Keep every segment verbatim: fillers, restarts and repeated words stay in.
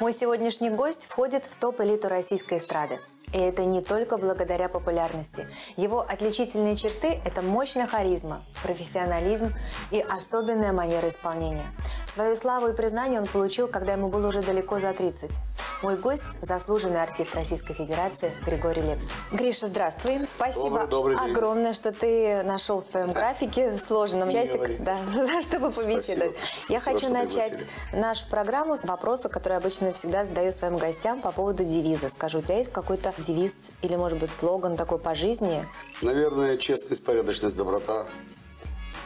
Мой сегодняшний гость входит в топ-элиту российской эстрады. И это не только благодаря популярности. Его отличительные черты – это мощная харизма, профессионализм и особенная манера исполнения. Свою славу и признание он получил, когда ему было уже далеко за тридцать. Мой гость – заслуженный артист Российской Федерации Григорий Лепс. Гриша, здравствуй. Спасибо добрый, добрый огромное, что ты нашел в своем графике сложном часик, да, чтобы побеседовать. Спасибо. Я Спасибо, хочу начать пригласили. нашу программу с вопроса, который обычно всегда задаю своим гостям по поводу девиза. Скажу, у тебя есть какой-то девиз или, может быть, слоган такой по жизни? Наверное, честность, порядочность, доброта.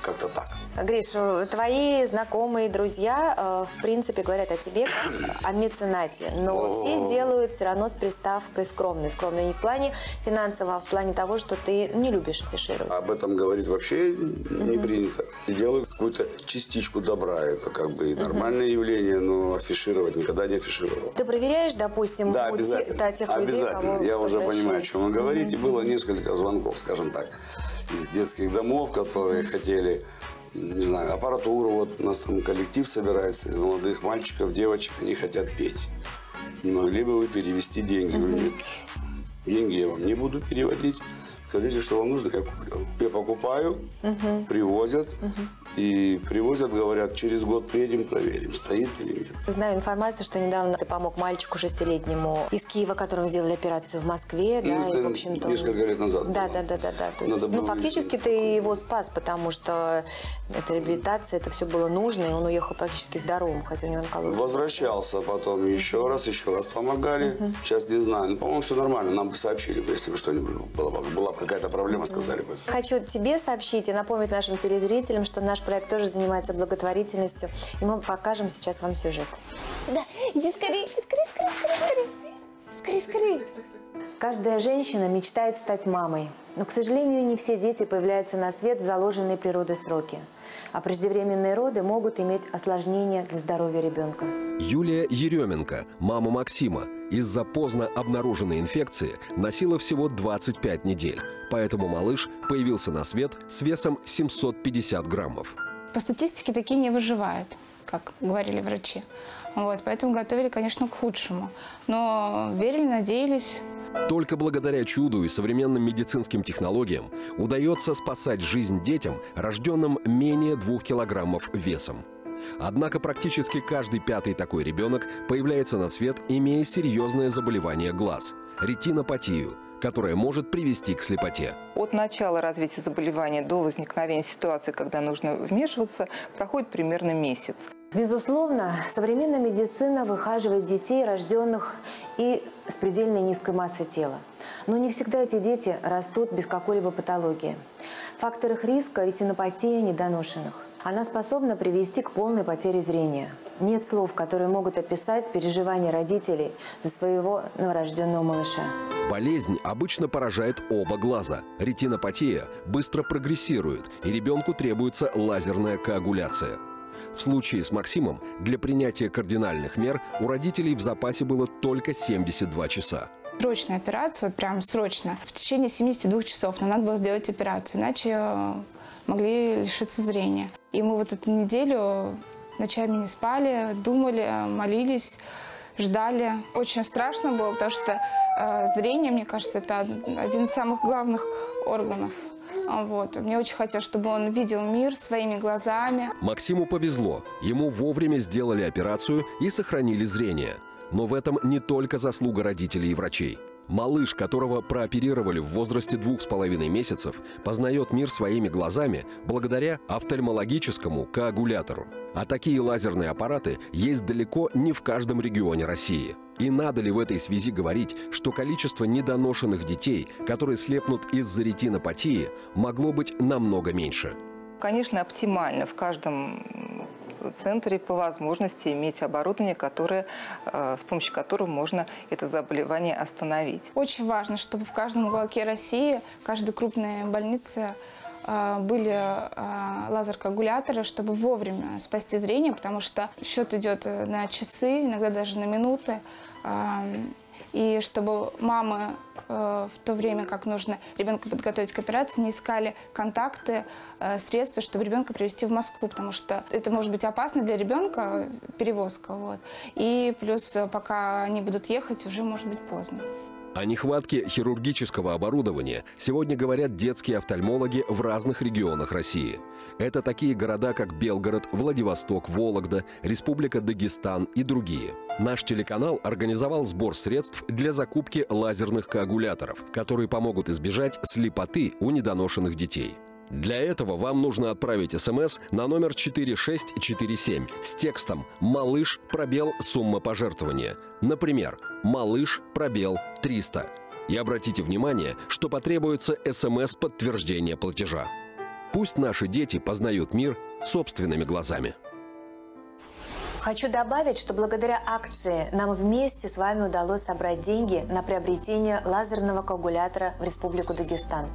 Как-то так. Гриш, твои знакомые, друзья, в принципе, говорят о тебе как о меценате. Но все делают все равно с приставкой скромный. Скромный не в плане финансового, а в плане того, что ты не любишь афишировать. Об этом говорить вообще не принято. Делаю какую-то частичку добра. Это как бы и нормальное явление, но афишировать никогда не афишировал. Ты проверяешь, допустим, да, обязательно. тех людей, Обязательно. Я уже понимаю, о чем вы говорите. Было несколько звонков, скажем так, из детских домов, которые хотели, не знаю, аппаратуру. Вот у нас там коллектив собирается из молодых мальчиков, девочек, они хотят петь. Не могли бы вы перевести деньги? Я говорю, нет, деньги я вам не буду переводить. Скажите, что вам нужно, я куплю. Я покупаю, угу. привозят, угу. и привозят, говорят, через год приедем, проверим, стоит или нет. Знаю информацию, что недавно ты помог мальчику шестилетнему из Киева, которому сделали операцию в Москве, ну, да, и, в общем-то... Несколько лет назад. Да, да, да, да, да. То есть, ну, фактически ты такое. его спас, потому что эта реабилитация, это все было нужно, и он уехал практически здоровым, хотя у него онкология. Возвращался потом еще раз, еще раз помогали. Угу. Сейчас не знаю, ну, по-моему, все нормально, нам бы сообщили бы, если бы что-нибудь было, была какая-то проблема, сказали бы. Хочу тебе сообщить и напомнить нашим телезрителям, что наш проект тоже занимается благотворительностью. И мы покажем сейчас вам сюжет. Да, иди скорее, скорее, скорее, скорее, скорее, скорее. Каждая женщина мечтает стать мамой. Но, к сожалению, не все дети появляются на свет в заложенные природой сроки. А преждевременные роды могут иметь осложнения для здоровья ребенка. Юлия Еременко, мама Максима, из-за поздно обнаруженной инфекции носила всего двадцать пять недель. Поэтому малыш появился на свет с весом семьсот пятьдесят граммов. По статистике такие не выживают, как говорили врачи. Вот, поэтому готовили, конечно, к худшему. Но верили, надеялись. Только благодаря чуду и современным медицинским технологиям удается спасать жизнь детям, рожденным менее двух килограммов весом. Однако практически каждый пятый такой ребенок появляется на свет, имея серьезное заболевание глаз – ретинопатию, которая может привести к слепоте. От начала развития заболевания до возникновения ситуации, когда нужно вмешиваться, проходит примерно месяц. Безусловно, современная медицина выхаживает детей, рожденных и с предельно низкой массой тела. Но не всегда эти дети растут без какой-либо патологии. Фактор их риска – ретинопатия недоношенных. Она способна привести к полной потере зрения. Нет слов, которые могут описать переживания родителей за своего новорожденного малыша. Болезнь обычно поражает оба глаза. Ретинопатия быстро прогрессирует, и ребенку требуется лазерная коагуляция. В случае с Максимом для принятия кардинальных мер у родителей в запасе было только семьдесят два часа. Срочно операцию, прям срочно, в течение семидесяти двух часов нам надо было сделать операцию, иначе могли лишиться зрения. И мы вот эту неделю ночами не спали, думали, молились, ждали. Очень страшно было, потому что э, зрение, мне кажется, это один из самых главных органов. Вот. Мне очень хотелось, чтобы он видел мир своими глазами. Максиму повезло. Ему вовремя сделали операцию и сохранили зрение. Но в этом не только заслуга родителей и врачей. Малыш, которого прооперировали в возрасте двух с половиной месяцев, познает мир своими глазами благодаря офтальмологическому коагулятору. А такие лазерные аппараты есть далеко не в каждом регионе России. И надо ли в этой связи говорить, что количество недоношенных детей, которые слепнут из-за ретинопатии, могло быть намного меньше? Конечно, оптимально в каждом центре по возможности иметь оборудование, которое, с помощью которого можно это заболевание остановить. Очень важно, чтобы в каждом уголке России, в каждой крупной больнице были лазеркоагуляторы, чтобы вовремя спасти зрение, потому что счет идет на часы, иногда даже на минуты. и чтобы мамы э, в то время, как нужно ребенка подготовить к операции, не искали контакты, э, средства, чтобы ребенка привезти в Москву, потому что это может быть опасно для ребенка, перевозка. Вот. И плюс, пока они будут ехать, уже может быть поздно. О нехватке хирургического оборудования сегодня говорят детские офтальмологи в разных регионах России. Это такие города, как Белгород, Владивосток, Вологда, Республика Дагестан и другие. Наш телеканал организовал сбор средств для закупки лазерных коагуляторов, которые помогут избежать слепоты у недоношенных детей. Для этого вам нужно отправить СМС на номер четыре шесть четыре семь с текстом «Малыш, пробел, сумма пожертвования». Например, «Малыш, пробел, триста». И обратите внимание, что потребуется СМС-подтверждение платежа. Пусть наши дети познают мир собственными глазами. Хочу добавить, что благодаря акции нам вместе с вами удалось собрать деньги на приобретение лазерного коагулятора в Республику Дагестан.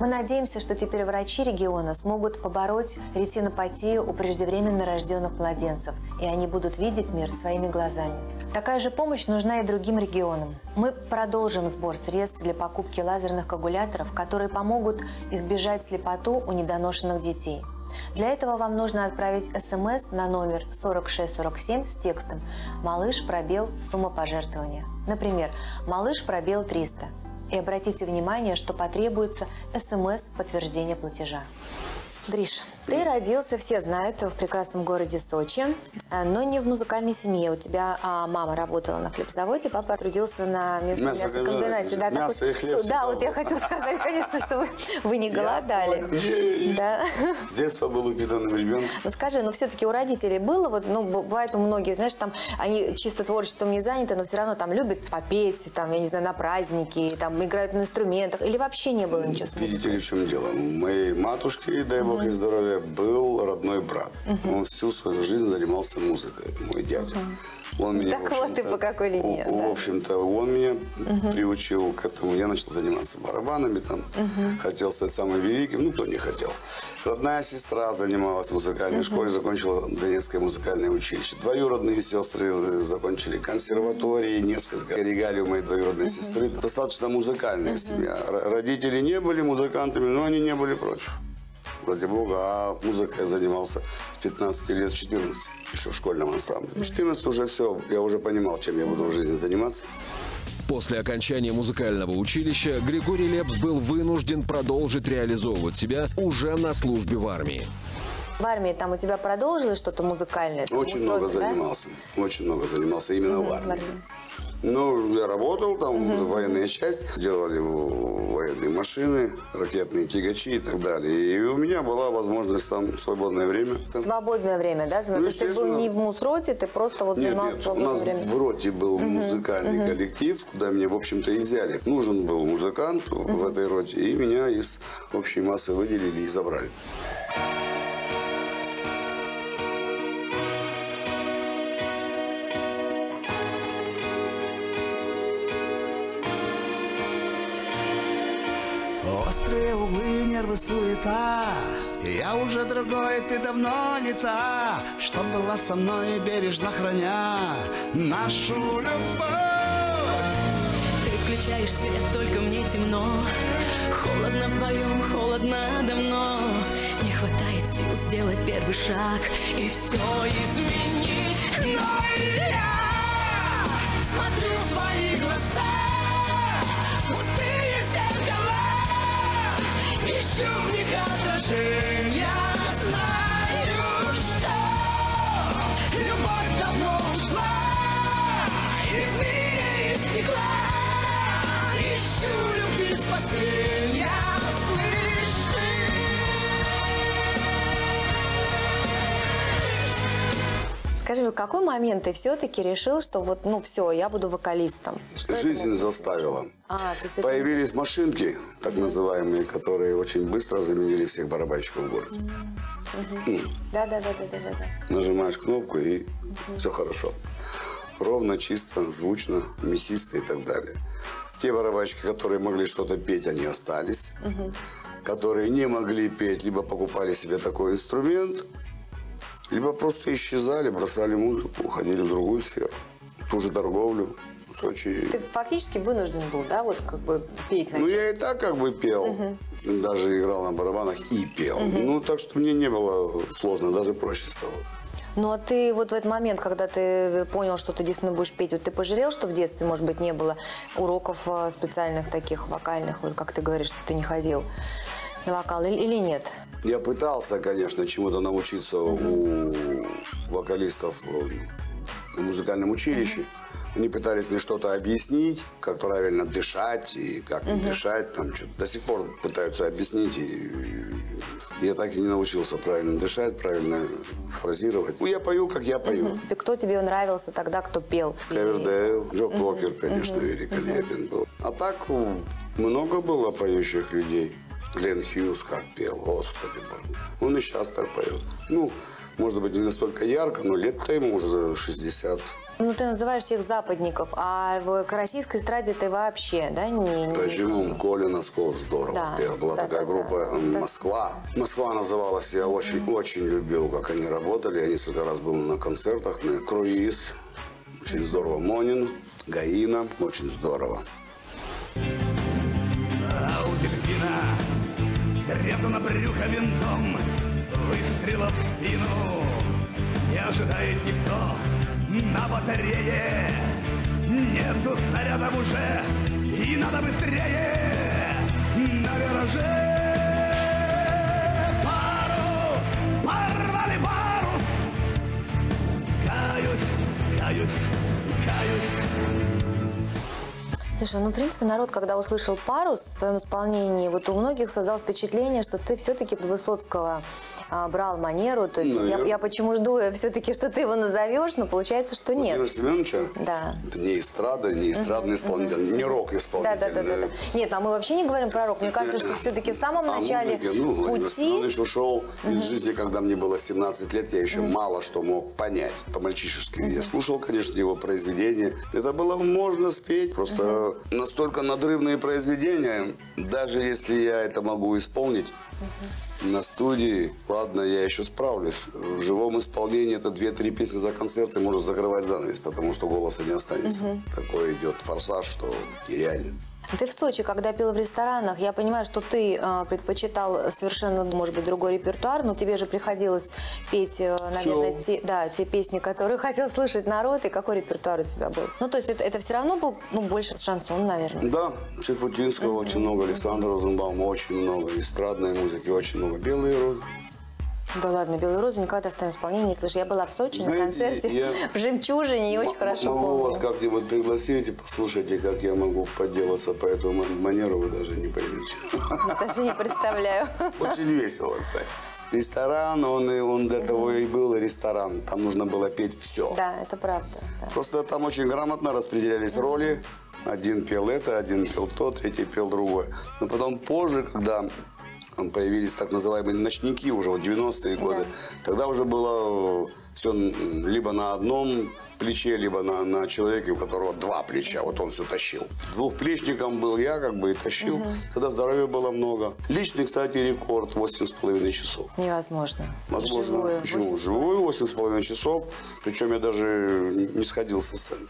Мы надеемся, что теперь врачи региона смогут побороть ретинопатию у преждевременно рожденных младенцев, и они будут видеть мир своими глазами. Такая же помощь нужна и другим регионам. Мы продолжим сбор средств для покупки лазерных коагуляторов, которые помогут избежать слепоту у недоношенных детей. Для этого вам нужно отправить СМС на номер сорок шесть сорок семь с текстом «Малыш, пробел, сумма пожертвования». Например, «Малыш, пробел, триста». И обратите внимание, что потребуется СМС-подтверждение платежа. Гриш, ты родился, все знают, в прекрасном городе Сочи, но не в музыкальной семье. У тебя а, мама работала на хлебзаводе, папа трудился на местном мясо, мясокомбинате. Да, мясо такой... и хлеб. Да, вот я хотела сказать, конечно, что вы, вы не голодали. Да. С детства был упитанным ребенком. Ну скажи, но все-таки у родителей было, вот, ну, бывает у многих, знаешь, там они чисто творчеством не заняты, но все равно там любят попеть, там, я не знаю, на праздники, там играют на инструментах, или вообще не было ничего? Видите ли, в чем дело? Моей матушке, дай бог и здоровья, был родной брат. Uh-huh. Он всю свою жизнь занимался музыкой, мой дядя. Uh-huh. Он меня, так вот ты по какой линии. В, да? в общем-то, он меня uh-huh. приучил к этому. Я начал заниматься барабанами, там, uh-huh. хотел стать самым великим, ну, кто не хотел. Родная сестра занималась в музыкальной uh-huh. школе, закончила Донецкое музыкальное училище. Двоюродные сестры закончили консерватории, несколько регалий у моей двоюродной uh-huh. сестры. Достаточно музыкальная uh-huh. семья. Родители не были музыкантами, но они не были против. Ради бога, а музыкой я занимался с пятнадцати лет, с четырнадцати, еще в школьном ансамбле. В четырнадцать уже все, я уже понимал, чем я буду в жизни заниматься. После окончания музыкального училища Григорий Лепс был вынужден продолжить реализовывать себя уже на службе в армии. В армии там у тебя продолжилось что-то музыкальное? Очень много занимался, очень много занимался именно в армии. Ну, я работал, там угу. военная часть, делали военные машины, ракетные тягачи и так далее. И у меня была возможность там свободное время. Свободное время, да? Ну, то есть ты был не в мусроте, ты просто вот занимался свободным временем. У нас в роте был угу. музыкальный угу. коллектив, куда меня, в общем-то, и взяли. Нужен был музыкант угу. в этой роте, и меня из общей массы выделили и забрали. Острые углы, нервы, суета. Я уже другой, ты давно не та, что была со мной, бережно храня нашу любовь. Ты включаешь свет, только мне темно. Холодно вдвоем, холодно давно. Не хватает сил сделать первый шаг и все изменить. Но я смотрю в твои глаза, пустые зеркала. Ищу в них отражения, знаю, что любовь давно ушла, и в мире истекла. Ищу любви спасения, слышишь? Скажи, в какой момент ты все-таки решил, что вот, ну все, я буду вокалистом? Что жизнь заставила. А, Появились это... машинки, так mm-hmm. называемые, которые очень быстро заменили всех барабанщиков в городе. Да-да-да-да-да-да. Нажимаешь кнопку, и mm-hmm. все хорошо. Ровно, чисто, звучно, мясисто и так далее. Те барабанщики, которые могли что-то петь, они остались. Mm-hmm. Которые не могли петь, либо покупали себе такой инструмент, либо просто исчезали, бросали музыку, уходили в другую сферу. Ту же торговлю. в Сочи. Ты фактически вынужден был, да, вот как бы петь начать? Ну, я и так как бы пел, угу. даже играл на барабанах и пел. Угу. Ну, так что мне не было сложно, даже проще стало. Ну, а ты вот в этот момент, когда ты понял, что ты действительно будешь петь, вот ты пожалел, что в детстве, может быть, не было уроков специальных таких вокальных, вот как ты говоришь, что ты не ходил на вокал, или нет? Я пытался, конечно, чему-то научиться mm-hmm. у вокалистов в музыкальном училище. Mm-hmm. Они пытались мне что-то объяснить, как правильно дышать и как mm-hmm. не дышать. Там что-то до сих пор пытаются объяснить. И... Я так и не научился правильно дышать, правильно фразировать. Ну, я пою, как я пою. Uh -huh. Кто тебе нравился тогда, кто пел? Кавердейл, Джо Кокер, uh -huh. конечно, uh -huh. великолепен uh -huh. был. А так много было поющих людей. Глен Хьюз как пел, господи боже. Он и сейчас так поет. Ну, может быть, не настолько ярко, но лет-то ему уже шестьдесят. Ну, ты называешь всех западников, а к российской эстраде ты вообще, да, не... не... Почему? Коля Носков здорово да, пел. Была да, такая да, группа да. «Москва». «Москва» называлась, я очень-очень mm-hmm. любил, как они работали. Я несколько раз был на концертах, на круиз. Очень mm-hmm. здорово. Монин, Гаина, очень здорово. Аутельгина, срезана брюха винтом, выстрела в спину, не ожидает никто. На батарее нету зарядов уже, и надо быстрее на вираже. Парус, порвали парус. Каюсь, каюсь, каюсь. Слушай, ну в принципе народ, когда услышал «Парус» в твоем исполнении, вот у многих создалось впечатление, что ты все-таки Высоцкого брал манеру, то есть ну, я, я... я почему жду все-таки, что ты его назовешь, но получается, что Владимира нет. Семеновича? Да. Это не эстрада, не эстрадный uh-huh, исполнитель, uh-huh. не рок-исполнитель. Да, да, да, да, да. Нет, а мы вообще не говорим про рок. Мне кажется, что все-таки в самом а начале музыки, ну, пути... Владимир Семенович ушел uh-huh. из жизни, когда мне было семнадцать лет, я еще uh-huh. мало что мог понять по-мальчишески. Uh-huh. Я слушал, конечно, его произведения. Это было можно спеть, просто uh-huh. настолько надрывные произведения, даже если я это могу исполнить, uh-huh. на студии, ладно, я еще справлюсь. В живом исполнении это две-три песни за концерт, и можно закрывать занавес, потому что голоса не останется. Угу. Такой идет форсаж, что нереально. Ты в Сочи, когда пела в ресторанах, я понимаю, что ты э, предпочитал совершенно, может быть, другой репертуар, но тебе же приходилось петь, э, наверное, те, да, те песни, которые хотел слышать народ, и какой репертуар у тебя был? Ну, то есть это, это все равно был, ну, больше шансон, наверное. Да, Шафутинского mm-hmm. очень много, Александра Розенбаума очень много, эстрадной музыки очень много, белые розы. Да ладно, «Белые розы» никогда в твоем исполнении не слышу. Я была в Сочи знаете, на концерте я... в «Жемчужине» и очень хорошо помню. Могу вас как-нибудь пригласить и послушайте, как я могу подделаться по этому манеру, вы даже не поймете. Даже не представляю. Очень весело, кстати. Ресторан, он, он для того и был ресторан. Там нужно было петь все. Да, это правда. Да. Просто там очень грамотно распределялись роли. Один пел это, один пел то, третий пел другое. Но потом позже, когда... Там появились так называемые ночники уже в девяностые годы. Да. Тогда уже было все либо на одном плече, либо на, на человеке, у которого два плеча. Вот он все тащил. Двухплечником был я, как бы, и тащил. Угу. Тогда здоровья было много. Личный, кстати, рекорд восемь с половиной часов. Невозможно. Возможно. Живую. Почему? Живую восемь с половиной часов. Причем я даже не сходил со сцены.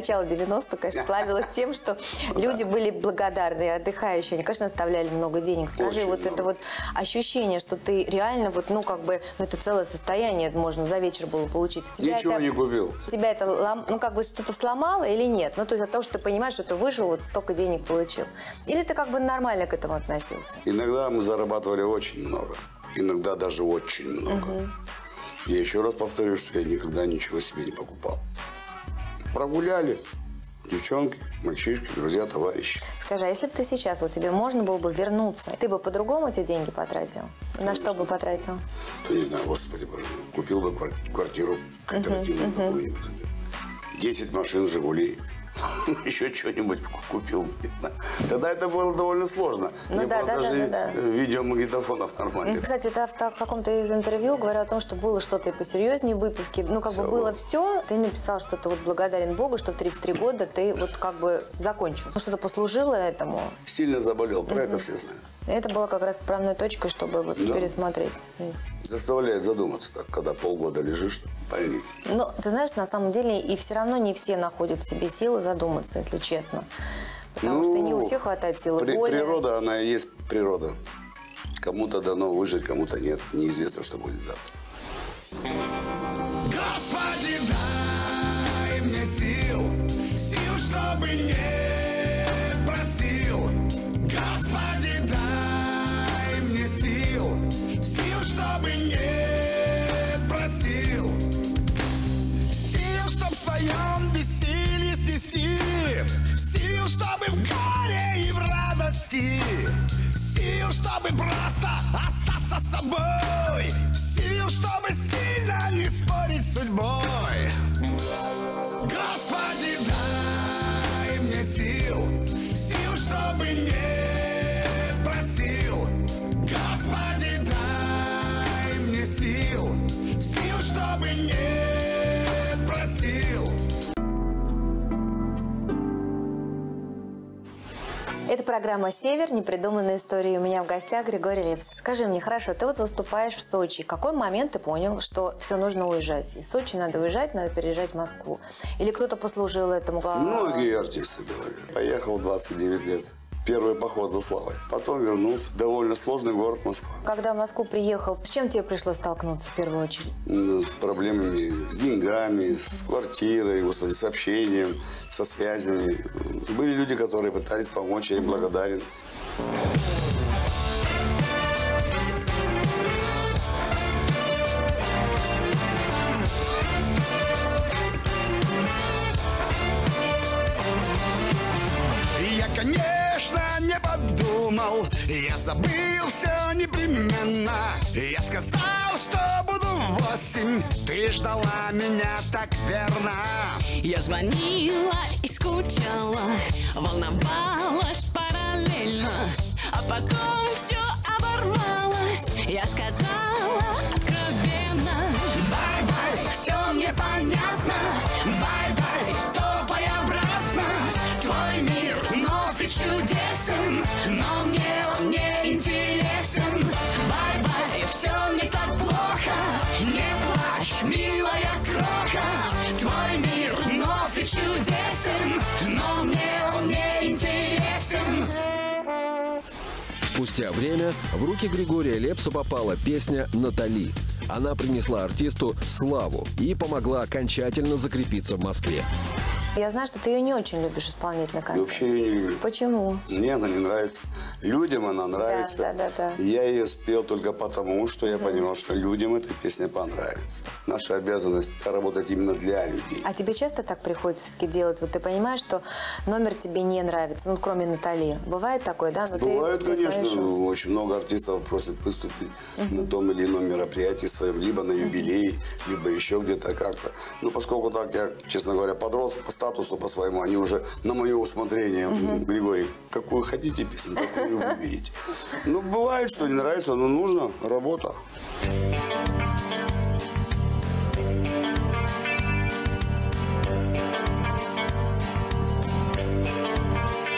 Начало девяностых, конечно, славилось тем, что люди были благодарны и отдыхающие. Они, конечно, оставляли много денег. Скажи, вот это вот ощущение, что ты реально, вот, ну, как бы, ну, это целое состояние, можно за вечер было получить. Ничего не купил. Тебя это, ну, как бы, что-то сломало или нет? Ну, то есть от того, что ты понимаешь, что ты вышел, вот столько денег получил. Или ты, как бы, нормально к этому относился? Иногда мы зарабатывали очень много. Иногда даже очень много. Я еще раз повторю, что я никогда ничего себе не покупал. Прогуляли, девчонки, мальчишки, друзья, товарищи. Скажи, а если бы ты сейчас, вот тебе можно было бы вернуться, ты бы по-другому эти деньги потратил? Конечно. На что бы потратил? Да не знаю, господи боже, купил бы квартиру кооперативную какую-нибудь. десять машин «Жигулей». Еще что-нибудь купил, не знаю. Тогда это было довольно сложно. Ну, не да, было да, даже да, да, видеомагнитофонов нормально. Кстати, это в каком-то из интервью говорил о том, что было что-то и посерьезнее выпивки. Ну, как все бы было, было все. Ты написал, что ты вот благодарен Богу, что в тридцать три года ты вот как бы закончил. Что-то послужило этому. Сильно заболел, про mm-hmm. это все знают. Это было как раз отправной точкой, чтобы вот да. пересмотреть. Заставляет задуматься, так, когда полгода лежишь в больнице. Ну, ты знаешь, на самом деле и все равно не все находят в себе силы задуматься, если честно. Потому ну, что не у всех хватает силы при, воли. Природа, она и есть природа. Кому-то дано выжить, кому-то нет. Неизвестно, что будет завтра. Господи, дай мне сил, сил, чтобы не просил. Господи, дай мне сил, сил, чтобы не просил. Сил, чтоб в своем бессилии снеси, сил, чтобы в горе и в радости, сил, чтобы просто остаться собой, сил, чтобы сильно не спорить с судьбой. Господи, дай мне сил, сил, чтобы не просил. Господи, дай мне сил, сил, чтобы не просил. Это программа «Север. Непридуманные истории». У меня в гостях Григорий Лепс. Скажи мне, хорошо, ты вот выступаешь в Сочи. В какой момент ты понял, что все, нужно уезжать? Из Сочи надо уезжать, надо переезжать в Москву? Или кто-то послужил этому? Многие артисты говорили. Поехал двадцать девять лет. Первый поход за славой. Потом вернулся. Довольно сложный город Москва. Когда в Москву приехал, с чем тебе пришлось столкнуться в первую очередь? С проблемами с деньгами, с квартирой, господи, с общением, со связями. Были люди, которые пытались помочь, я им благодарен. Я забыл все непременно. Я сказал, что буду восемь. Ты ждала меня так верно. Я звонила и скучала, волновалась параллельно, а потом все оборвалось. Я сказала откровенно: бай-бай, все мне понятно. Бай-бай, топай обратно. Твой мир вновь и чудесен, но мне он не интересен. Бай-бай, все не так плохо. Не плачь, милая кроха. Твой мир вновь и чудесен, но мне он не интересен. Спустя время в руки Григория Лепса попала песня «Натали». Она принесла артисту славу и помогла окончательно закрепиться в Москве. Я знаю, что ты ее не очень любишь исполнять на концерте. Вообще ее не люблю. Почему? Мне она не нравится. Людям она нравится. Да, да, да, да. Я ее спел только потому, что я угу. понимал, что людям эта песня понравится. Наша обязанность работать именно для людей. А тебе часто так приходится все-таки делать? Вот ты понимаешь, что номер тебе не нравится, ну кроме Натали. Бывает такое, да? Но бывает, ты, конечно. Ты очень много артистов просят выступить угу. на том или ином мероприятии своем, либо на юбилей, угу. либо еще где-то как-то. Ну, поскольку так я, честно говоря, подрос, поставил статусу по-своему, они уже на мое усмотрение. Uh-huh. Григорий, какую хотите песню, какую выберите. Ну, бывает, что не нравится, но нужно работа.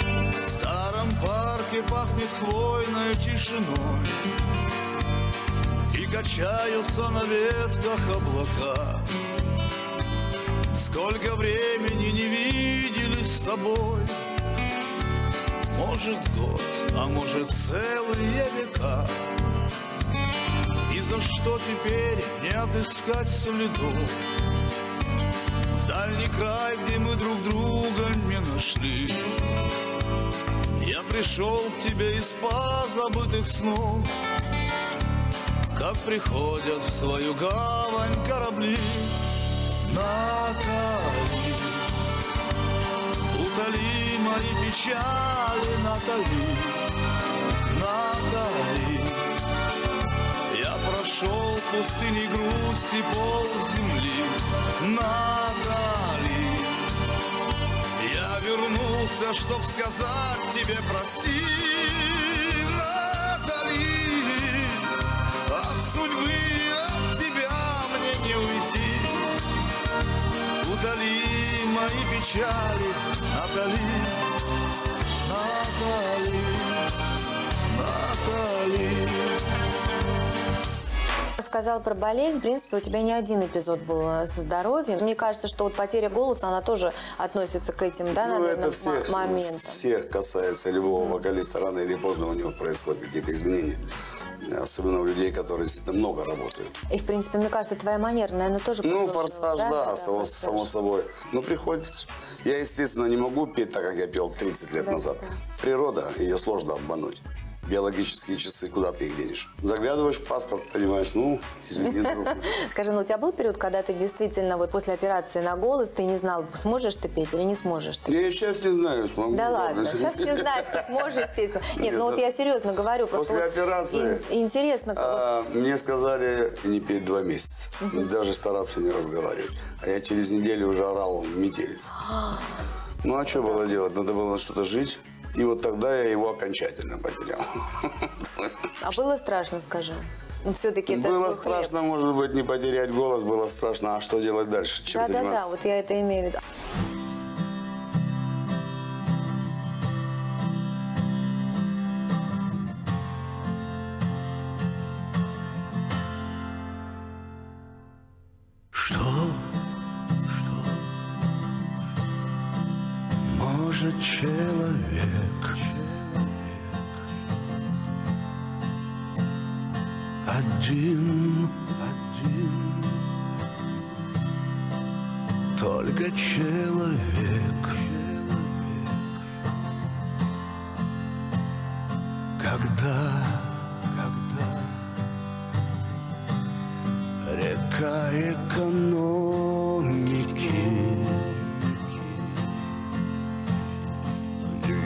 В старом парке пахнет хвойной тишиной, и качаются на ветках облака. Сколько времени не виделись с тобой, может год, а может целые века. И за что теперь не отыскать следов в дальний край, где мы друг друга не нашли. Я пришел к тебе из позабытых снов, как приходят в свою гавань корабли. Натали, Натали, мои печали, Натали, Натали. Я прошел пустыни грусти, пол земли, Натали. Я вернулся, чтоб сказать тебе прости, Натали. От судьбы, от тебя мне не уйти. Удали мои печали, Натали, Натали, Натали. Сказал про болезнь, в принципе, у тебя не один эпизод был со здоровьем. Мне кажется, что вот потеря голоса, она тоже относится к этим, да, ну, наверное, это всех, моментам. Всех касается, любого вокалиста, рано или поздно у него происходят какие-то изменения. Особенно у людей, которые действительно много работают. И, в принципе, мне кажется, твоя манера, наверное, тоже... Ну, форсаж, да, да, да само, само собой. Но приходится. Я, естественно, не могу петь так, как я пел тридцать лет да, назад. Да. Природа, ее сложно обмануть. Биологические часы, куда ты их денешь? Заглядываешь, паспорт, понимаешь, ну, извини, друг. Скажи, ну, у тебя был период, когда ты действительно вот после операции на голос, ты не знал, сможешь ты петь или не сможешь ты петь? Я сейчас не знаю, смогу. Да ладно, сейчас все знают, что сможешь, естественно. Нет, ну вот я серьезно говорю. После операции интересно. Мне сказали не петь два месяца, даже стараться не разговаривать. А я через неделю уже орал метелиц. Ну, а что было делать? Надо было что-то жить. И вот тогда я его окончательно потерял. А было страшно, скажи? Ну, все-таки это было страшно, лет. Может быть, не потерять голос, было страшно. А что делать дальше? Чем да, заниматься? Да, да, вот я это имею в виду. Что? Что? Может, человек? Один, один, только человек, когда, когда река экономики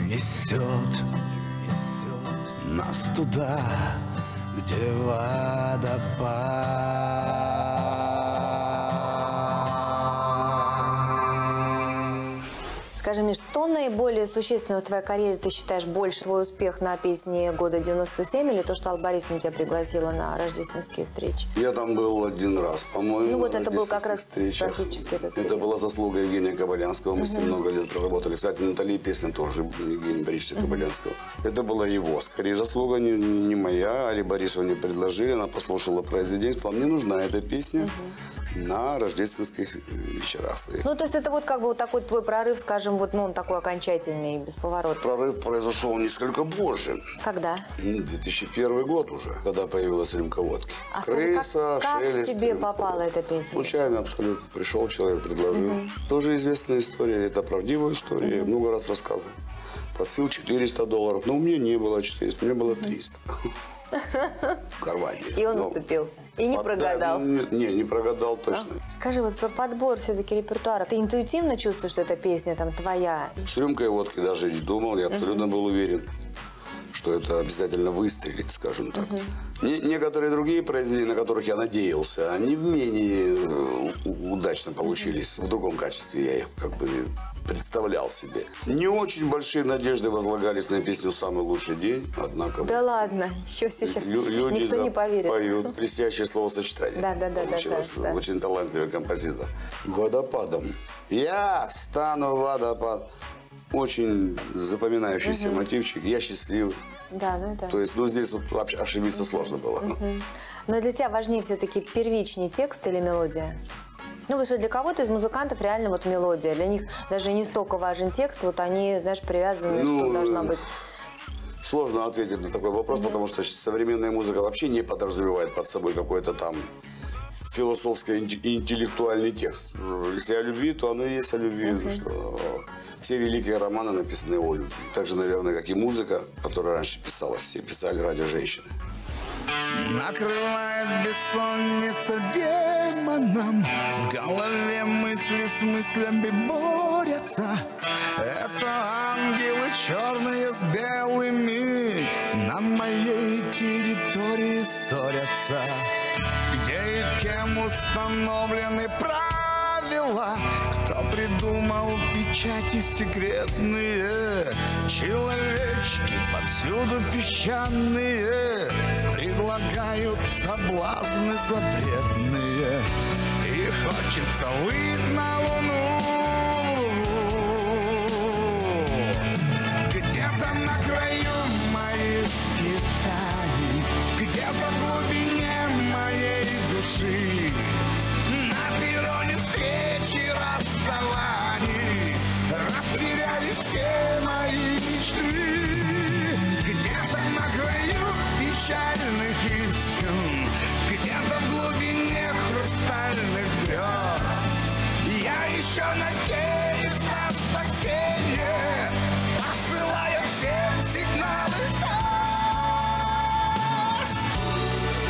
несет нас туда, где водопад. Скажи мне, что наиболее существенно в твоей карьере ты считаешь больше? Твой успех на песне года девяносто семь или то, что Алла Борисовна тебя пригласила на рождественские встречи? Я там был один раз, по-моему. Ну вот это был как раз практически. Это была заслуга Евгения Кобылянского. Мы uh-huh. с ним много лет проработали. Кстати, Натали песня тоже Евгения Борисовича uh-huh. Кобылянского. Это была его, скорее, заслуга, не, не моя. Алле Борисовне предложили, она послушала произведение, сказала, мне нужна эта песня. Uh-huh. На рождественских вечерах своих. Ну, то есть это вот как бы вот такой твой прорыв, скажем, вот, ну, он такой окончательный, бесповоротный. Прорыв произошел несколько позже. Когда? две тысячи первый год уже, когда появилась рюмка водки. А Крыса, скажи, как, шелест, как тебе попала эта песня? Случайно, абсолютно. Пришел человек, предложил. Угу. Тоже известная история, это правдивая история, угу. я много раз рассказывал. Просил четыреста долларов, но у меня не было четыреста, у меня было триста. В кармане. И он уступил. И не Поддай... прогадал. Не, не прогадал точно. А? Скажи, вот про подбор все-таки репертуара. Ты интуитивно чувствуешь, что эта песня там твоя? С рюмкой водки даже не думал. Я абсолютно был уверен, что это обязательно выстрелит, скажем так. Некоторые другие произведения, на которых я надеялся, они менее удачно получились. В другом качестве я их как бы представлял себе. Не очень большие надежды возлагались на песню «Самый лучший день», однако... Да ладно, еще сейчас люди, никто да, не поверит. Поют блестящее словосочетание. Да, да, да. Получилось. Да, да, да. Очень талантливый композитор. Водопадом. Я стану водопадом. Очень запоминающийся угу. мотивчик. Я счастливый. Да, ну это... То есть, ну здесь вот вообще ошибиться угу. сложно было. Угу. Но для тебя важнее все-таки первичный текст или мелодия? Ну, потому что для кого-то из музыкантов реально вот мелодия. Для них даже не столько важен текст, вот они, знаешь, привязаны, ну, что должна быть. Сложно ответить на такой вопрос, да. потому что современная музыка вообще не подразумевает под собой какой-то там философско-интеллектуальный текст. Если о любви, то оно и есть о любви. Uh-huh. Что все великие романы написаны о любви. Так же, наверное, как и музыка, которая раньше писалась. Все писали ради женщины. Накрывает бессонница демоном, в голове мысли с мыслями борят. сердца. Это ангелы черные с белыми на моей территории ссорятся. Ей кем установлены правила, кто придумал печати секретные. Человечки повсюду песчаные предлагают соблазны запретные. И хочется выйти на луну, где-то на краю моих скитаний, где-то в глубине моей души, на перроне встречи расставаний растерялись все мои мечты. Где-то на краю печальных истин, где-то в глубине хрустальных грез, я еще надеюсь на спасение, посылая всем сигналы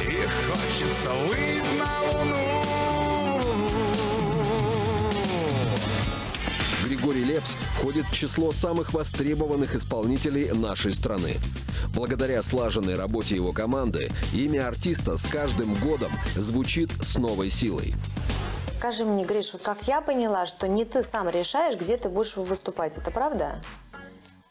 слез. И хочется выйти на луну. Григорий Лепс входит в число самых востребованных исполнителей нашей страны. Благодаря слаженной работе его команды, имя артиста с каждым годом звучит с новой силой. Скажи мне, Гриша, как я поняла, что не ты сам решаешь, где ты будешь выступать, это правда?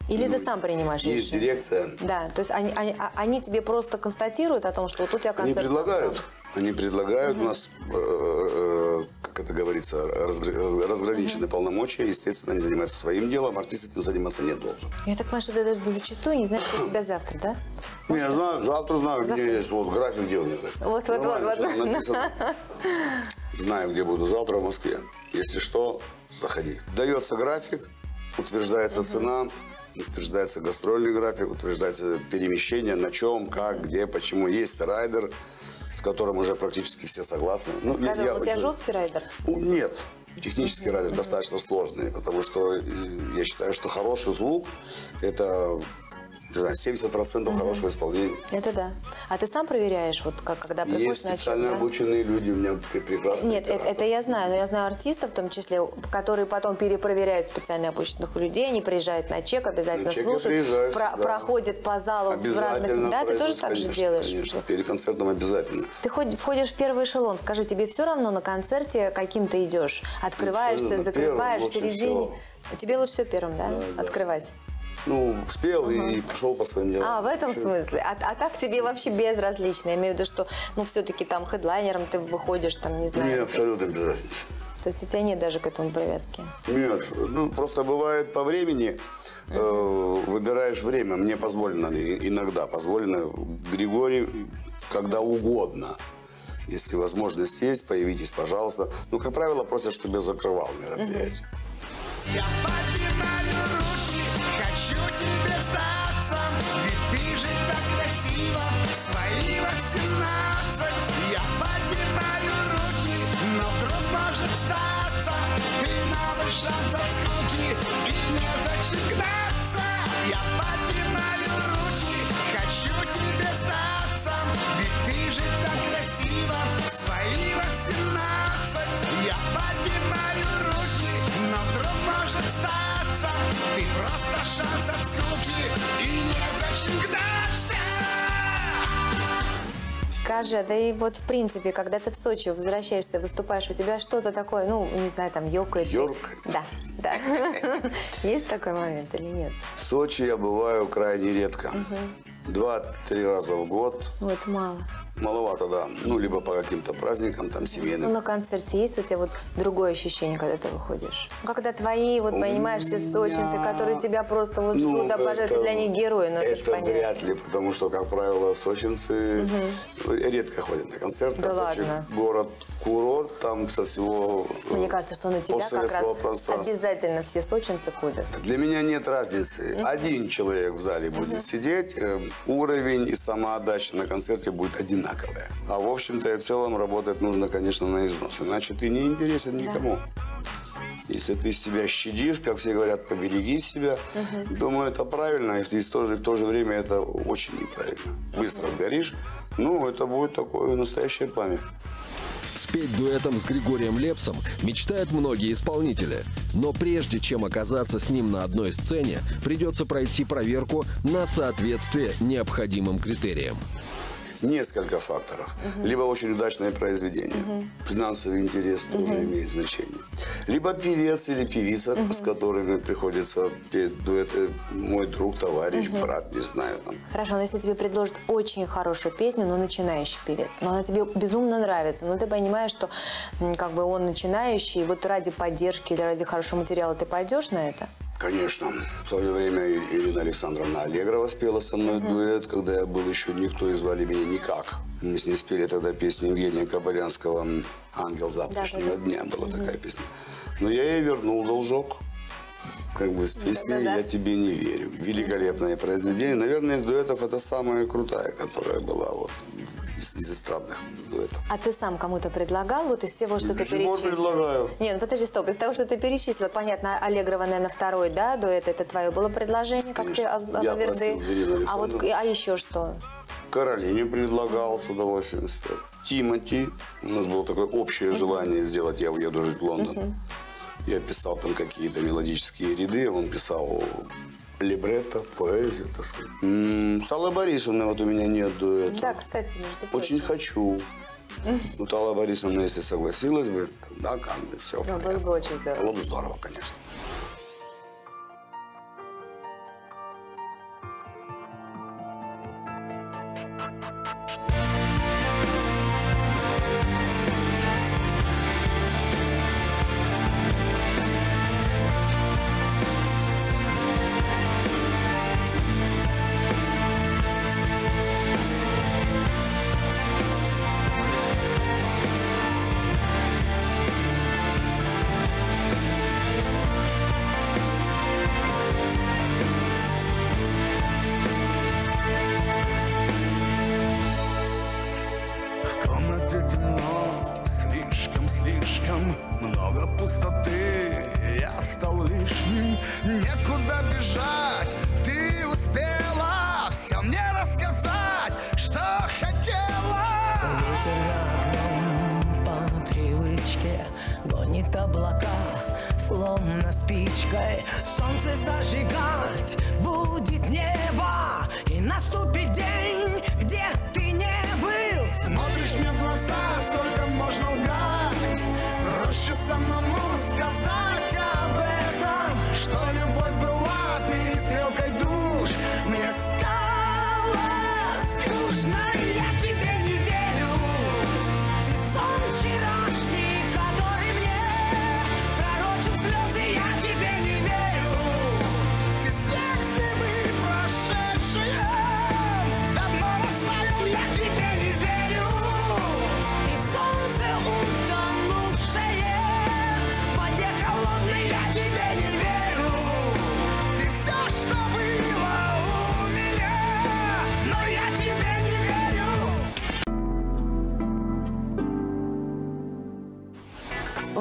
Или ну, ты сам принимаешь решение? Есть дирекция. Да, то есть они, они, они тебе просто констатируют о том, что вот у тебя концерт. Они предлагают, они предлагают, угу. У нас, э, как это говорится, разгр... разграничены угу. полномочия, естественно, они занимаются своим делом, артист этим заниматься не должен. Я так понимаю, что ты даже зачастую не знаешь, что у тебя завтра, да? Ну, я знаю, завтра знаю, завтра? где есть, вот график, где у меня график. Вот, вот, вот, вот. Написано. Знаю, где буду завтра в Москве. Если что, заходи. Дается график, утверждается угу. цена. Утверждается гастрольный график, утверждается перемещение, на чем, как, где, почему. Есть райдер, с которым уже практически все согласны. Ну, Скажи, я, я у тебя очень... жесткий райдер? Нет, технический райдер mm-hmm. достаточно сложный, потому что я считаю, что хороший звук – это не знаю, семьдесят процентов mm-hmm. хорошего исполнения. Это да. А ты сам проверяешь, вот как, когда приходишь Есть на Есть специально да? обученные люди, у меня прекрасные. Нет, это, это я знаю, но я знаю артистов, в том числе, которые потом перепроверяют специально обученных людей, они приезжают на чек, обязательно на слушают, про, да. проходят по залу в разных... Да, ты тоже так же делаешь? Конечно, перед концертом обязательно. Ты входишь в первый эшелон, скажи, тебе все равно на концерте каким ты идешь? Открываешь, ну, ты закрываешь, в середине... Всего. Тебе лучше все первым, да, да открывать? Да. Ну, спел uh-huh. и пошел по своим делам. А, в этом Все. смысле. А, а так тебе вообще безразлично? Я имею в виду, что, ну, все-таки там хедлайнером ты выходишь, там, не знаю. Нет, абсолютно без разницы. То есть у тебя нет даже к этому привязки? Нет. Ну, просто бывает по времени, э, выбираешь время. Мне позволено, иногда позволено, Григорий, когда угодно. Если возможность есть, появитесь, пожалуйста. Ну, как правило, просят, чтобы я закрывал мероприятие. Uh-huh. Я поднимаю руки. Хочу тебе сдаться, ведь ты же так красиво, свои восемнадцать. Я поднимаю руки, но вдруг может статься, ты навык шанс от скуки и не зачекнаться. Я поднимаю руки, хочу тебе сдаться, ведь ты же так красиво, свои восемнадцать. Я поднимаю руки, но вдруг может статься. Ты просто шанс от скуки и не зачеркнешься. Скажи, да и вот в принципе, когда ты в Сочи возвращаешься, выступаешь, у тебя что-то такое, ну, не знаю, там, ёкает. Ёркает? Да, да. Есть такой момент или нет? В Сочи я бываю крайне редко. Два-три раза в год. Вот мало. Маловато, да. Ну, либо по каким-то праздникам, там, семейным. Ну, на концерте есть у тебя вот другое ощущение, когда ты выходишь? Когда твои, вот, понимаешь, все сочинцы, которые тебя просто вот ждут, обожают, для них герои, но это же понятно. Это вряд ли, потому что, как правило, сочинцы редко ходят на концерты. Да ладно. Город курорт, там со всего... Мне кажется, что на тебя как раз обязательно все сочинцы ходят. Для меня нет разницы. Один человек в зале будет сидеть, уровень и самоотдача на концерте будет один. Одинаковые. А в общем-то и в целом работать нужно, конечно, на износ. Иначе ты не интересен никому. Если ты себя щадишь, как все говорят, побереги себя. Угу. Думаю, это правильно, и в, и в, то же, в то же время это очень неправильно. Быстро сгоришь, ну, это будет такое настоящая память. спеть дуэтом с Григорием Лепсом мечтают многие исполнители. Но прежде чем оказаться с ним на одной сцене, придется пройти проверку на соответствие необходимым критериям. Несколько факторов. Угу. Либо очень удачное произведение. Угу. Финансовый интерес угу. тоже имеет значение. Либо певец или певица, угу. с которыми приходится петь дуэт. Мой друг, товарищ, угу. брат, не знаю. Там. Хорошо, но если тебе предложат очень хорошую песню, но начинающий певец, но она тебе безумно нравится, но ты понимаешь, что как бы он начинающий, и вот ради поддержки или ради хорошего материала ты пойдешь на это? Конечно. В свое время Ирина Александровна Аллегрова спела со мной mm-hmm. дуэт, когда я был еще никто, и звали меня никак. Мы с ней спели тогда песню Евгения Кобылянского «Ангел завтрашнего да, дня». Была mm-hmm. такая песня. Но я ей вернул должок. Как бы с песней да, да, да. «Я тебе не верю». Великолепное произведение. Наверное, из дуэтов это самая крутая, которая была вот из, из эстрадных дуэтов. А ты сам кому-то предлагал вот из всего, что ты перечислил? Можно предлагаю. Нет, ну подожди, стоп. Из того, что ты перечислил, понятно, Аллегрова, наверное, второй, да, дуэт, это твое было предложение, как Конечно. Ты я просил, а вот а еще что? Каролине предлагал с удовольствием. Тимати. У нас было такое общее uh-huh. желание сделать «Я уеду жить в Лондон». Uh-huh. Я писал там какие-то мелодические ряды, он писал либретто, поэзию, так сказать. М-м, с Аллой Борисовной вот у меня нет дуэта. Да, кстати, между прочим. Очень хочу. Вот Алла Борисовна, если согласилась бы, да, как бы, все. Ну, было бы очень здорово. Было бы здорово, конечно.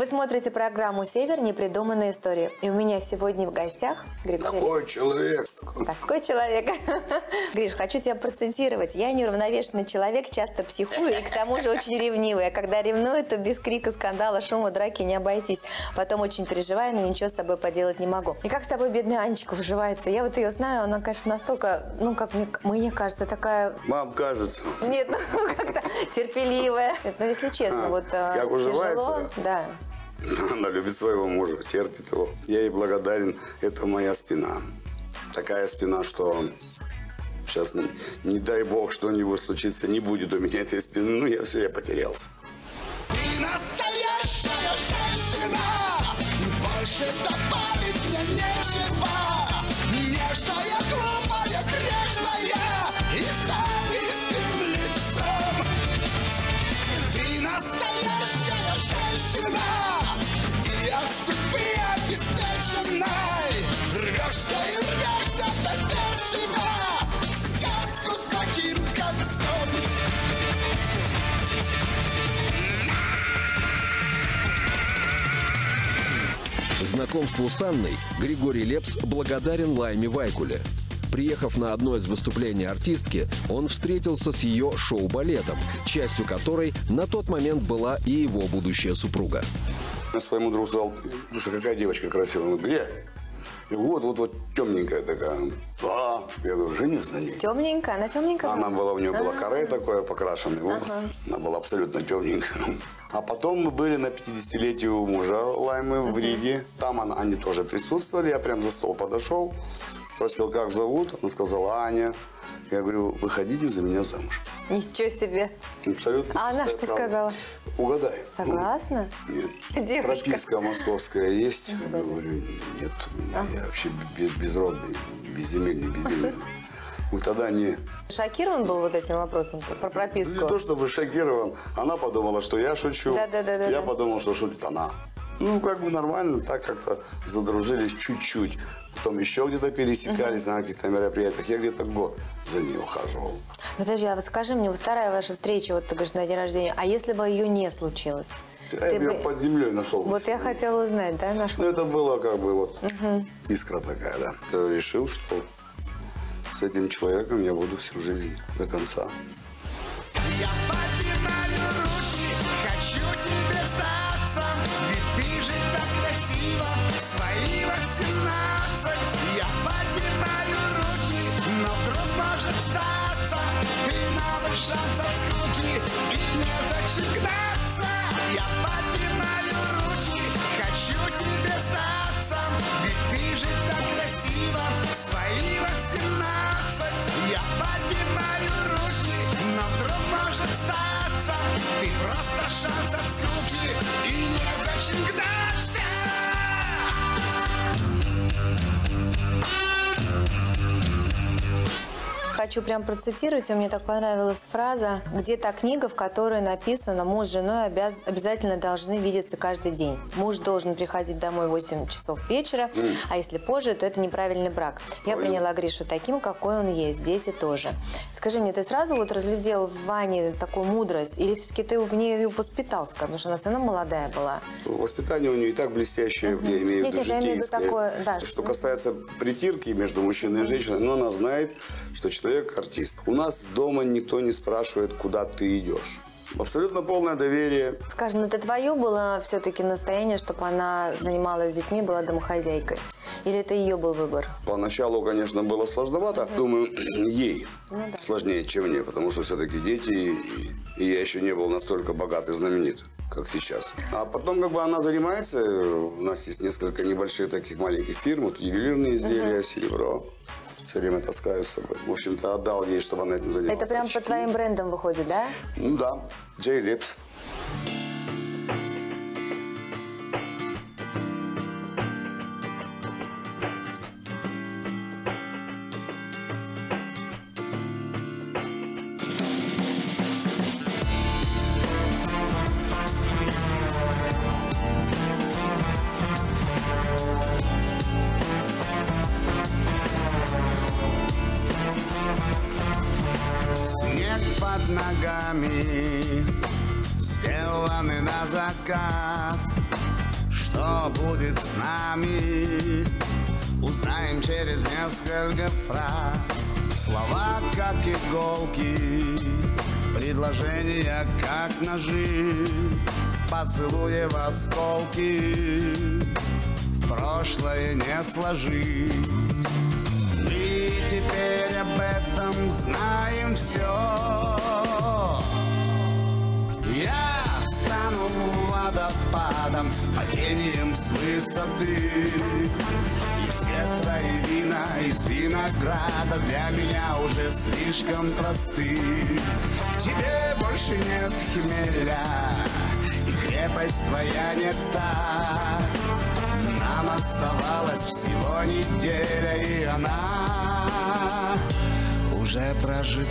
Смотрите программу «Север. Непридуманные истории». И у меня сегодня в гостях Григорий Такой Лепс. человек. Такой человек. Гриш, хочу тебя процитировать. Я неуравновешенный человек, часто психую и к тому же очень ревнивая. Когда ревную, то без крика, скандала, шума, драки не обойтись. Потом очень переживаю, но ничего с собой поделать не могу. И как с тобой бедная Анечка вживается? Я вот ее знаю, она, конечно, настолько, ну, как мне, мне кажется, такая... Вам кажется. Нет, ну, как-то терпеливая. Но если честно, а, вот как уживается? Да. Она любит своего мужа, терпит его. Я ей благодарен. Это моя спина. Такая спина, что сейчас, ну, не дай бог, что-нибудь случится, не будет у меня этой спины. Ну, я все, я потерялся. Ты настоящая женщина, больше добавить мне нечего. Нежная, глупая, грешная, и с ангельским лицом. Ты настоящая женщина. Рвешься и рвешься до вечера, сказку с плохим концом. Знакомству с Анной Григорий Лепс благодарен Лайме Вайкуле. Приехав на одно из выступлений артистки, он встретился с ее шоу-балетом, частью которой на тот момент была и его будущая супруга. Я своему другу сказал: слушай, какая девочка красивая, ну где? И вот, вот, вот темненькая такая. Да, я говорю, женюсь на ней. Темненькая, она темненькая. Она была, у нее было каре такое покрашенный волос. Ага. Она была абсолютно темненькая. А потом мы были на пятидесятилетию мужа Лаймы в Риге. Там она, они тоже присутствовали. Я прям за стол подошел, спросил, как зовут. Она сказала: Аня. Я говорю: выходите за меня замуж. Ничего себе. Абсолютно. А она что правда. сказала? Угадай. Согласна? Нет. Девушка. Прописка московская есть? Я говорю: нет. А? Я вообще безродный, безземельный, безземельный. Вот тогда не... Шокирован был вот этим вопросом про прописку? Не то чтобы шокирован. Она подумала, что я шучу. Да, да, да, да, я да. подумал, что шутит она. Ну, как бы нормально, так как-то задружились чуть-чуть. Потом еще где-то пересекались на каких-то мероприятиях. Я где-то год за ней ухаживал. Подожди, а вот скажи мне, вот вторая ваша встреча, вот ты говоришь, на день рождения, а если бы ее не случилось? Я ее бы... под землей нашел. Вот я хотела узнать, да, нашел? Ну, это была как бы вот угу. искра такая, да. Я решил, что с этим человеком я буду всю жизнь до конца. Я поднимаю руки, хочу тебе сдаться, ведь ты же так красиво, свои восемнадцать. Я поднимаю руки, но вдруг может статься, ты надышался от скуки и не зачекнаться. Я поднимаю руки, хочу тебе сдаться, ведь ты же так красиво, свои восемнадцать. Я поднимаю руки, но вдруг может статься, ты просто шанс от скуки и не зачекнешься. Хочу прям процитировать, мне так понравилась фраза: где та книга, в которой написано: муж с женой обяз... обязательно должны видеться каждый день. Муж должен приходить домой в восемь часов вечера, mm. а если позже, то это неправильный брак. Я Ой. приняла Гришу таким, какой он есть, дети тоже. Скажи мне, ты сразу вот разглядел в Ване такую мудрость, или все-таки ты в ней воспитал, потому что она все равно молодая была? Воспитание у нее и так блестящее, mm-hmm. я имею в виду житейское. Да. Что касается притирки между мужчиной и женщиной, но она знает, что человек артист. У нас дома никто не спрашивает, куда ты идешь. Абсолютно полное доверие. Скажи, ну это твое было все-таки настояние, чтобы она занималась детьми, была домохозяйкой? Или это ее был выбор? Поначалу, конечно, было сложновато. Угу. Думаю, ей ну, да. сложнее, чем мне, потому что все-таки дети, и я еще не был настолько богат и знаменит, как сейчас. А потом как бы она занимается, у нас есть несколько небольших таких маленьких фирм, вот, ювелирные изделия, угу. серебро. Все время таскаю с собой. В общем-то, отдал ей, чтобы она этим занималась. Это прям по твоим брендам выходит, да? Ну да. Джей Лепс. Поцелуя в осколки, в прошлое не сложить. Мы теперь об этом знаем все. Я стану водопадом, падением с высоты. И светло, и вина из винограда для меня уже слишком просты. В тебе больше нет хмеля, крепость твоя не та. Нам оставалась всего неделя, и она уже прожита.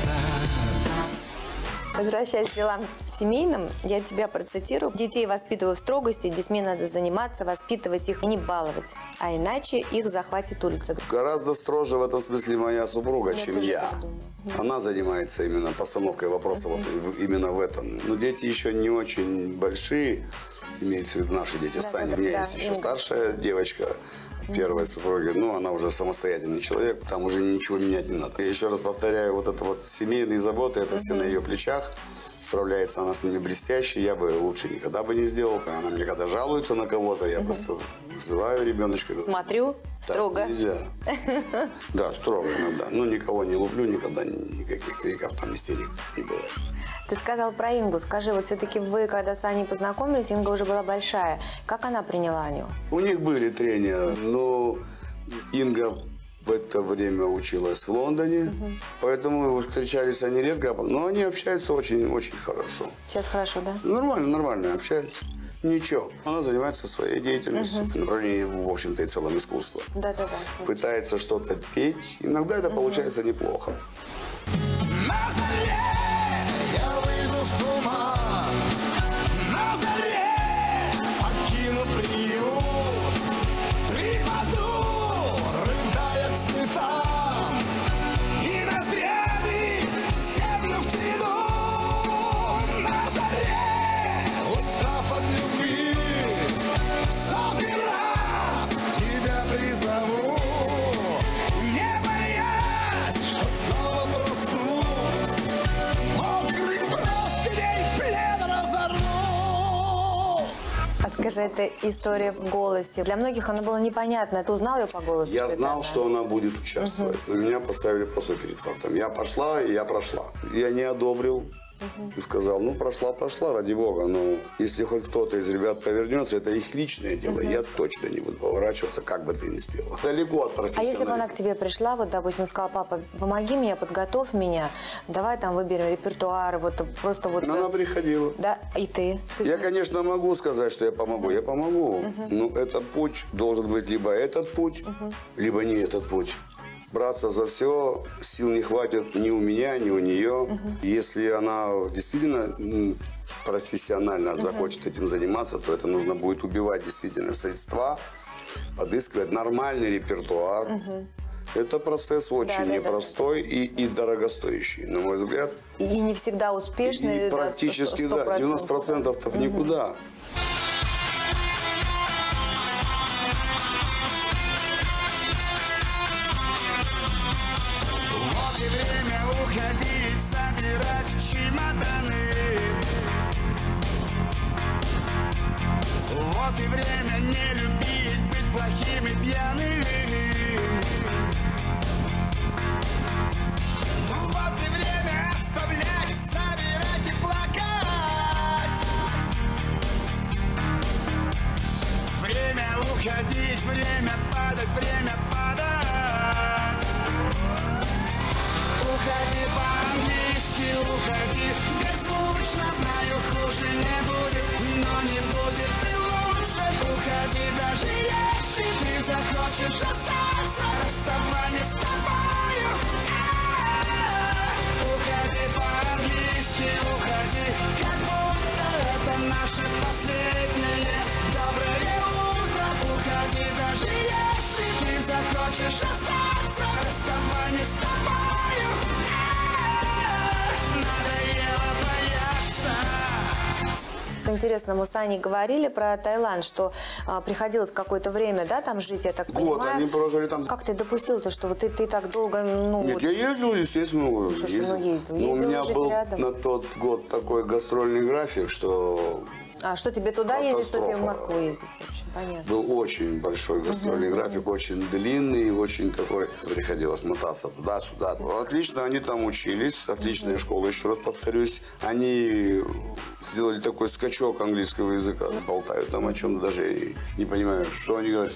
Возвращаясь к делам семейным, я тебя процитирую. Детей воспитываю в строгости, детьми надо заниматься, воспитывать их и не баловать, а иначе их захватит улица. Гораздо строже в этом смысле моя супруга, я чем я. Она занимается именно постановкой вопроса mm -hmm. вот именно в этом. Но дети еще не очень большие, имеется в виду наши дети, да, Саня. Да, У меня да, есть да, еще Инга. старшая девочка, первая супруга, ну, она уже самостоятельный человек, там уже ничего менять не надо. И еще раз повторяю, вот это вот семейные заботы, это все на ее плечах. Справляется она с ними блестяще, я бы лучше никогда бы не сделал. Она мне когда жалуется на кого-то, я просто вызываю ребеночка. Смотрю, строго. Нельзя. Да, строго иногда. Ну, никого не люблю, никогда никаких криков, там истерик не бывает. Ты сказал про Ингу. Скажи, вот все-таки вы, когда с Аней познакомились, Инга уже была большая. Как она приняла Аню? У них были трения, но Инга... в это время училась в Лондоне, угу. поэтому встречались они редко, но они общаются очень-очень хорошо. Сейчас хорошо, да? Нормально, нормально общаются. Ничего. Она занимается своей деятельностью, угу. в направлении, в общем-то, и целом искусства. Да-да-да. Пытается что-то петь, иногда это угу. получается неплохо. Скажи, это история в голосе. Для многих она была непонятна. Ты узнал ее по голосу? Я знал, что она будет участвовать. Но меня поставили просто перед фактом. Я пошла, и я прошла. Я не одобрил. И сказал, ну, прошла, прошла, ради бога. Но если хоть кто-то из ребят повернется, это их личное дело. Я точно не буду поворачиваться, как бы ты ни спела. Далеко от профессионализма. А если бы она к тебе пришла, вот, допустим, сказала, папа, помоги мне, подготовь меня, давай там выберем репертуар, вот просто вот... Но она приходила. Да, и ты. ты... Я, конечно, могу сказать, что я помогу. Я помогу. Uh-huh. Но этот путь должен быть либо этот путь, uh-huh. либо не этот путь. Браться за все сил не хватит ни у меня, ни у нее. Угу. Если она действительно профессионально угу. захочет этим заниматься, то это нужно будет убивать действительно средства, подыскивать нормальный репертуар. Угу. Это процесс очень да, непростой да, да. И, и дорогостоящий, на мой взгляд. И, и не всегда успешный. И практически, да, да девяносто процентов-то угу. никуда. И время не любить, быть плохим и пьяным. Вот и время оставлять, собирать и плакать. Время уходить, время падать, время падать. Уходи по-английски, уходи. Беззвучно, знаю, хуже не будет, но не будет ты. Уходи, даже если ты захочешь остаться, расставание с тобою. Уходи по-английски, уходи, как будто это наше последнее доброе утро. Уходи, даже если ты захочешь остаться, расставание с тобою. Надоело бояться. Интересно, мы с Аней говорили про Таиланд, что а, приходилось какое-то время, да, там жить, я так год, понимаю. Они прожили там. Как ты допустил-то, что вот ты, ты так долго... Ну, Нет, вот... я ездил, естественно. Слушай, ездил. Ну, ездил, ездил. У меня был рядом. На тот год такой гастрольный график, что... А что тебе туда ездить, что тебе в Москву ездить? В общем, понятно. Был очень большой гастрольный угу. график, очень длинный, очень такой. Приходилось мотаться туда-сюда. Отлично, они там учились, отличная угу. школа, еще раз повторюсь. Они сделали такой скачок английского языка. Болтают там о чем-то, даже не понимаю, что они говорят.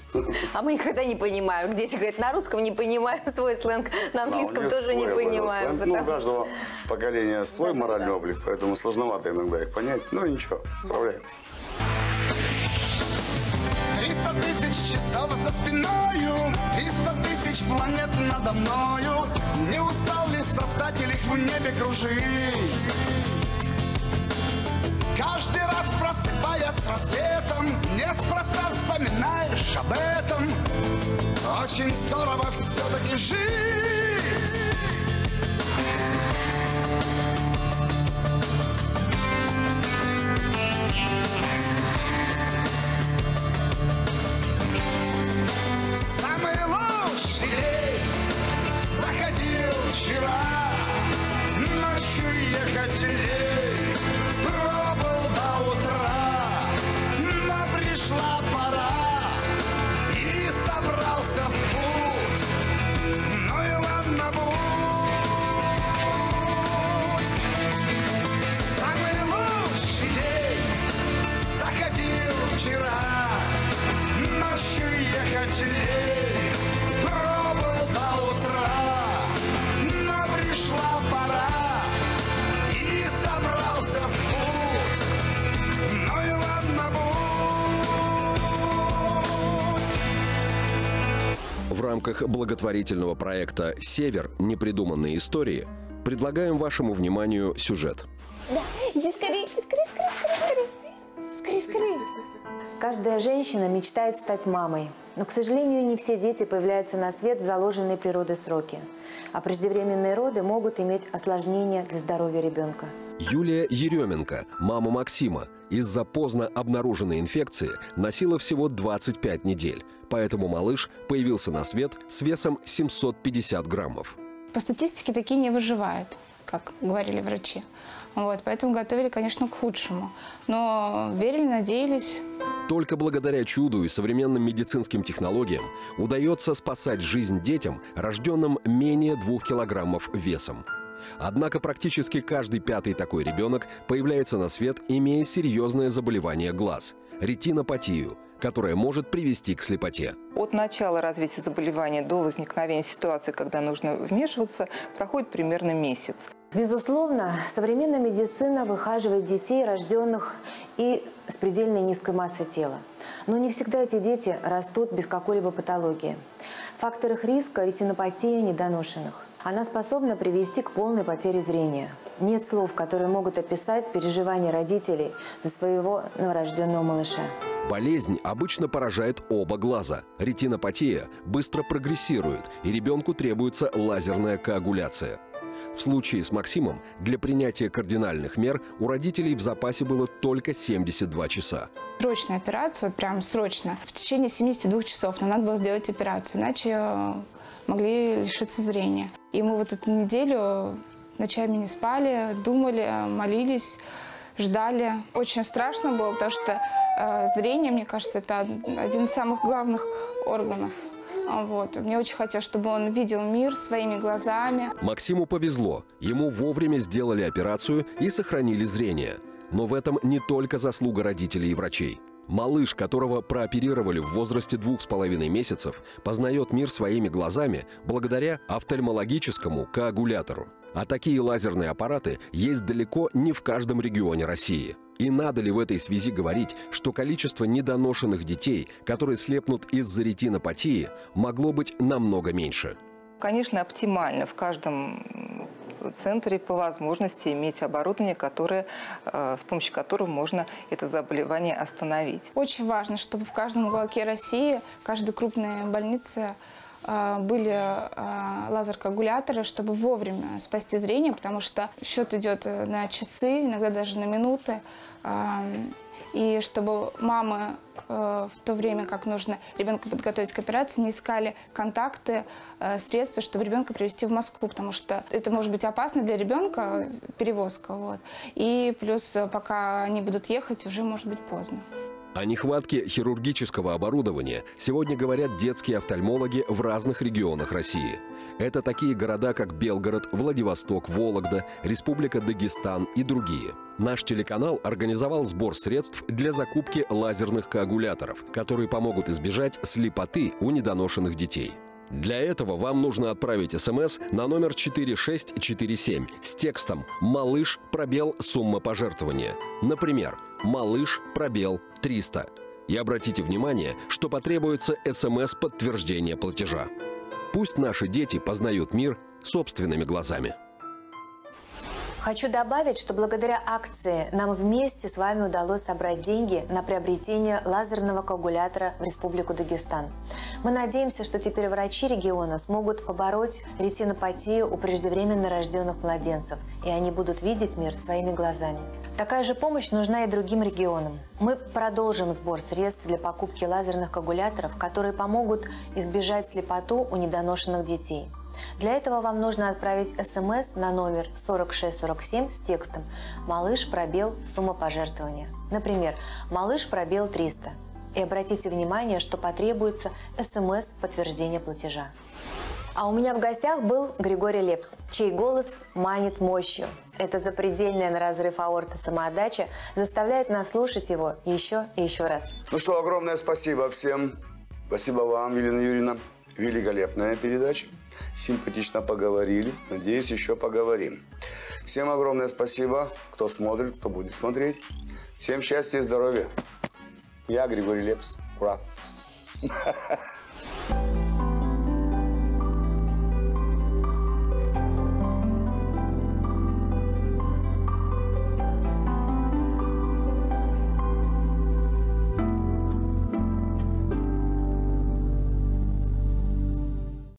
А мы никогда не понимаем. Дети говорят, на русском не понимаем свой сленг, на английском а тоже не понимаем. Потому... Ну, у каждого поколения свой да, моральный да. облик, поэтому сложновато иногда их понять. Но ничего, справляемся. триста тысяч часов за спиною, триста тысяч планет надо мною. Не устал ли создатель их в небе кружить? Каждый раз просыпаясь с рассветом, неспроста вспоминаешь об этом. Очень здорово все-таки жить. рамках благотворительного проекта «Север. Непридуманные истории» предлагаем вашему вниманию сюжет. Да, иди скорее, скорее, скорее, скорее, скорее, скорее, скорее. Каждая женщина мечтает стать мамой. Но, к сожалению, не все дети появляются на свет в заложенные природой сроки. А преждевременные роды могут иметь осложнения для здоровья ребенка. Юлия Еременко, мама Максима, из-за поздно обнаруженной инфекции носила всего двадцать пять недель. Поэтому малыш появился на свет с весом семьсот пятьдесят граммов. По статистике такие не выживают, как говорили врачи. Вот, поэтому готовили, конечно, к худшему. Но верили, надеялись. Только благодаря чуду и современным медицинским технологиям удается спасать жизнь детям, рожденным менее двух килограммов весом. Однако практически каждый пятый такой ребенок появляется на свет, имея серьезное заболевание глаз – ретинопатию, которая может привести к слепоте. От начала развития заболевания до возникновения ситуации, когда нужно вмешиваться, проходит примерно месяц. Безусловно, современная медицина выхаживает детей, рожденных и с предельно низкой массой тела. Но не всегда эти дети растут без какой-либо патологии. Фактор их риска – ретинопатия недоношенных. Она способна привести к полной потере зрения. Нет слов, которые могут описать переживания родителей за своего новорожденного малыша. Болезнь обычно поражает оба глаза. Ретинопатия быстро прогрессирует, и ребенку требуется лазерная коагуляция. В случае с Максимом для принятия кардинальных мер у родителей в запасе было только семьдесят два часа. Срочно операцию, прям срочно, в течение семидесяти двух часов нам надо было сделать операцию, иначе могли лишиться зрения. И мы вот эту неделю ночами не спали, думали, молились, ждали. Очень страшно было, потому что зрение, мне кажется, это один из самых главных органов. Вот. Мне очень хотелось, чтобы он видел мир своими глазами. Максиму повезло. Ему вовремя сделали операцию и сохранили зрение. Но в этом не только заслуга родителей и врачей. Малыш, которого прооперировали в возрасте двух с половиной месяцев, познает мир своими глазами благодаря офтальмологическому коагулятору. А такие лазерные аппараты есть далеко не в каждом регионе России. И надо ли в этой связи говорить, что количество недоношенных детей, которые слепнут из-за ретинопатии, могло быть намного меньше? Конечно, оптимально в каждом центре по возможности иметь оборудование, которое, с помощью которого можно это заболевание остановить. Очень важно, чтобы в каждом уголке России, в каждой крупной больнице были лазеркоагуляторы, чтобы вовремя спасти зрение, потому что счет идет на часы, иногда даже на минуты. И чтобы мамы в то время, как нужно ребенка подготовить к операции, не искали контакты, средства, чтобы ребенка привезти в Москву, потому что это может быть опасно для ребенка, перевозка. Вот. И плюс, пока они будут ехать, уже может быть поздно. О нехватке хирургического оборудования сегодня говорят детские офтальмологи в разных регионах России. Это такие города, как Белгород, Владивосток, Вологда, Республика Дагестан и другие. Наш телеканал организовал сбор средств для закупки лазерных коагуляторов, которые помогут избежать слепоты у недоношенных детей. Для этого вам нужно отправить СМС на номер четыре шесть четыре семь с текстом «Малыш, пробел, сумма пожертвования». Например, «Малыш, пробел, триста». И обратите внимание, что потребуется СМС подтверждения платежа. Пусть наши дети познают мир собственными глазами. Хочу добавить, что благодаря акции нам вместе с вами удалось собрать деньги на приобретение лазерного коагулятора в Республику Дагестан. Мы надеемся, что теперь врачи региона смогут побороть ретинопатию у преждевременно рожденных младенцев, и они будут видеть мир своими глазами. Такая же помощь нужна и другим регионам. Мы продолжим сбор средств для покупки лазерных коагуляторов, которые помогут избежать слепоту у недоношенных детей. Для этого вам нужно отправить СМС на номер сорок шесть сорок семь с текстом «Малыш, пробел, сумма пожертвования». Например, «Малыш, пробел, триста». И обратите внимание, что потребуется СМС подтверждения платежа. А у меня в гостях был Григорий Лепс, чей голос манит мощью. Это запредельная на разрыв аорты самоотдача заставляет нас слушать его еще и еще раз. Ну что, огромное спасибо всем. Спасибо вам, Елена Юрьевна. Великолепная передача. Симпатично поговорили. Надеюсь, еще поговорим. Всем огромное спасибо, кто смотрит, кто будет смотреть. Всем счастья и здоровья. Я Григорий Лепс. Ура!